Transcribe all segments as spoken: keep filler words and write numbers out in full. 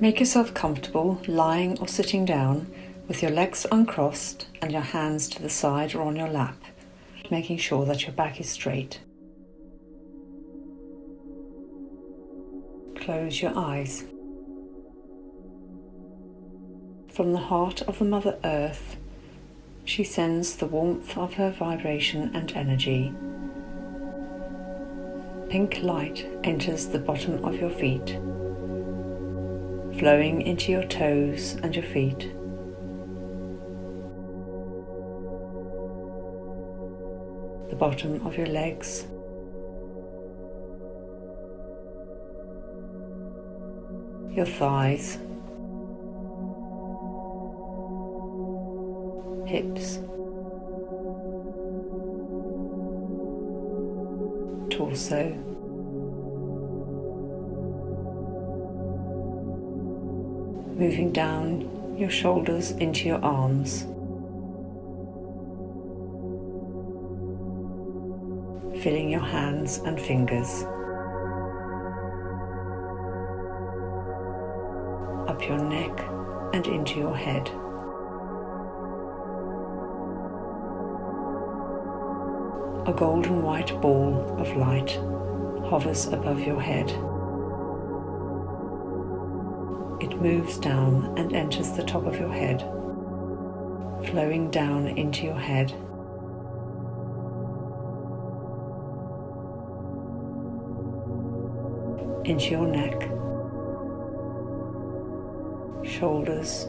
Make yourself comfortable lying or sitting down with your legs uncrossed and your hands to the side or on your lap, making sure that your back is straight. Close your eyes. From the heart of the Mother Earth, she sends the warmth of her vibration and energy. Pink light enters the bottom of your feet, flowing into your toes and your feet. The bottom of your legs. Your thighs. Hips, torso, moving down your shoulders into your arms, filling your hands and fingers, up your neck and into your head. A golden white ball of light hovers above your head. It moves down and enters the top of your head, flowing down into your head. Into your neck, shoulders,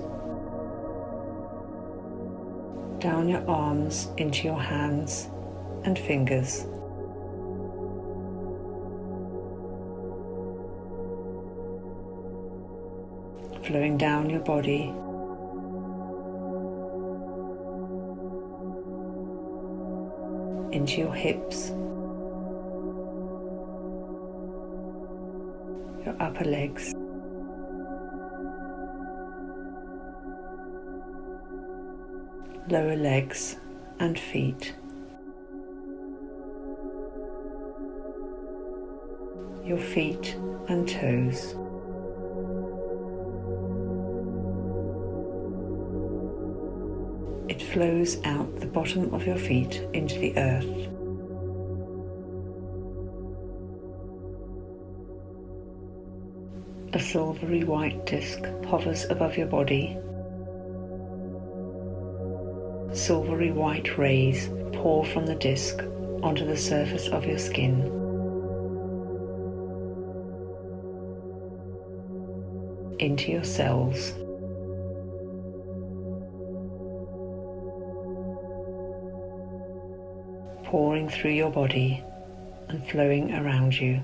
down your arms into your hands and fingers. Flowing down your body. Into your hips. Your upper legs. Lower legs and feet. Your feet and toes. It flows out the bottom of your feet into the earth. A silvery white disc hovers above your body. Silvery white rays pour from the disc onto the surface of your skin. Into your cells. Pouring through your body and flowing around you.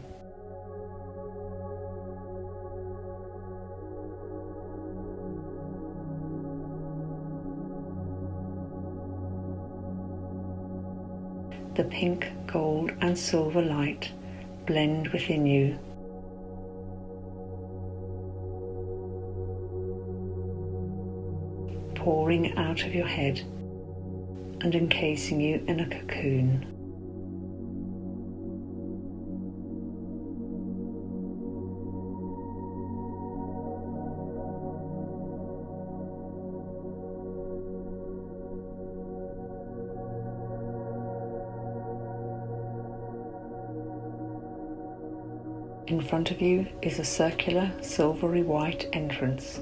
The pink, gold and silver light blend within you. Pouring out of your head and encasing you in a cocoon. In front of you is a circular, silvery white entrance.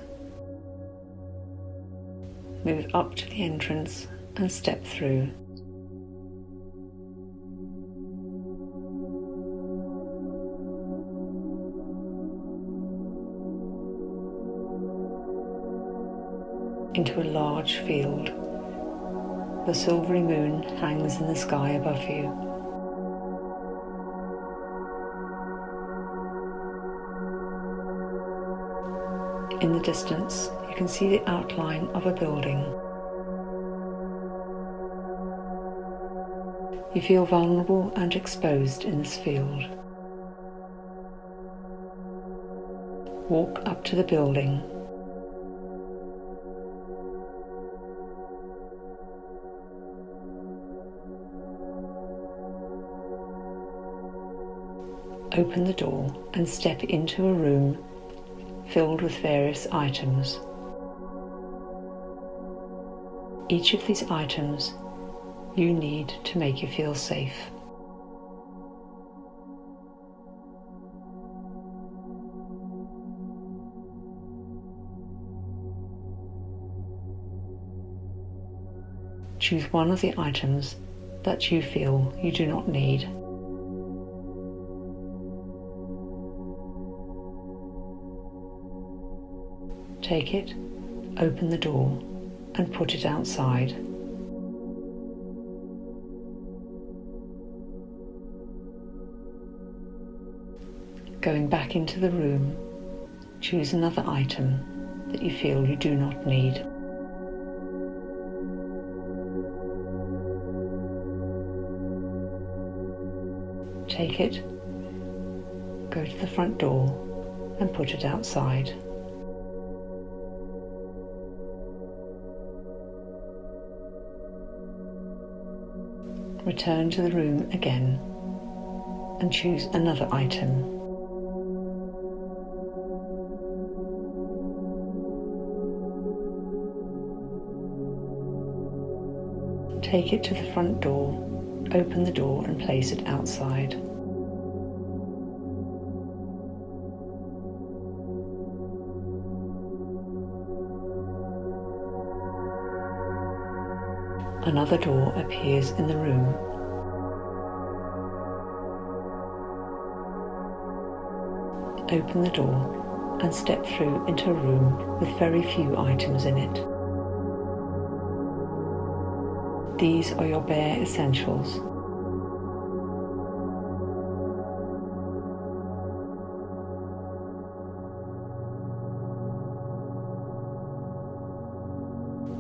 Move up to the entrance and step through. Into a large field. The silvery moon hangs in the sky above you. In the distance, you can see the outline of a building. You feel vulnerable and exposed in this field. Walk up to the building. Open the door and step into a room filled with various items. Each of these items you need to make you feel safe. Choose one of the items that you feel you do not need. Take it, open the door, and put it outside. Going back into the room, choose another item that you feel you do not need. Take it, go to the front door and put it outside. Return to the room again and choose another item. Take it to the front door, open the door and place it outside. Another door appears in the room. Open the door and step through into a room with very few items in it. These are your bare essentials.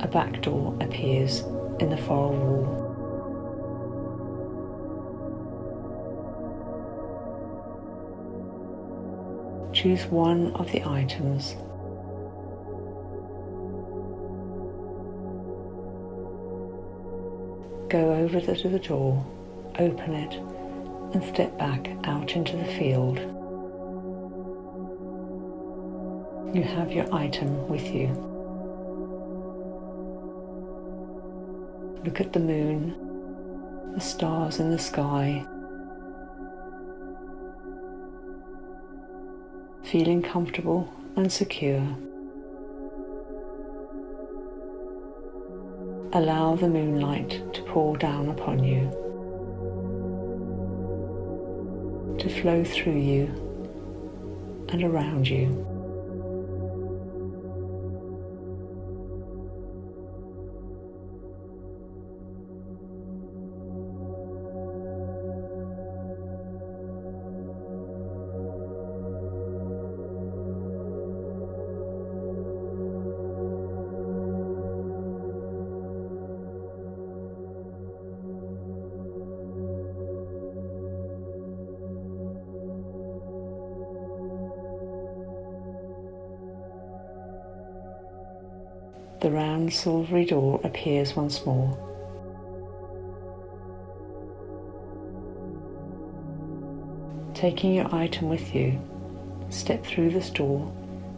A back door appears in the far wall. Choose one of the items. Go over to the door, open it, and step back out into the field. You have your item with you. Look at the moon, the stars in the sky, feeling comfortable and secure. Allow the moonlight to pour down upon you, to flow through you and around you. The round silvery door appears once more. Taking your item with you, step through this door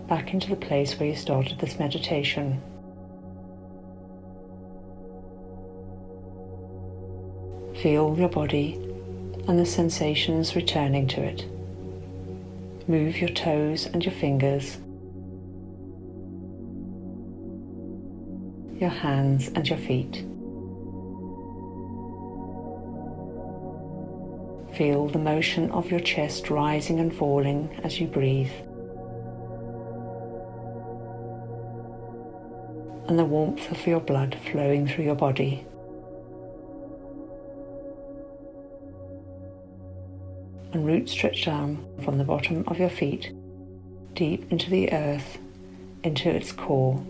back into the place where you started this meditation. Feel your body and the sensations returning to it. Move your toes and your fingers, your hands and your feet. Feel the motion of your chest rising and falling as you breathe, and the warmth of your blood flowing through your body. And roots stretch down from the bottom of your feet, deep into the earth, into its core,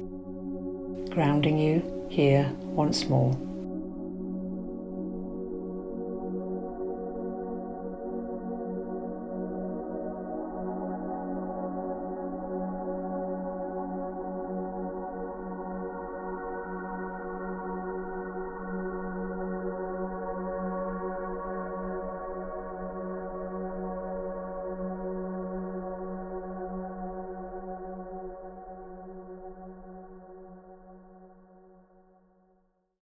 grounding you here once more.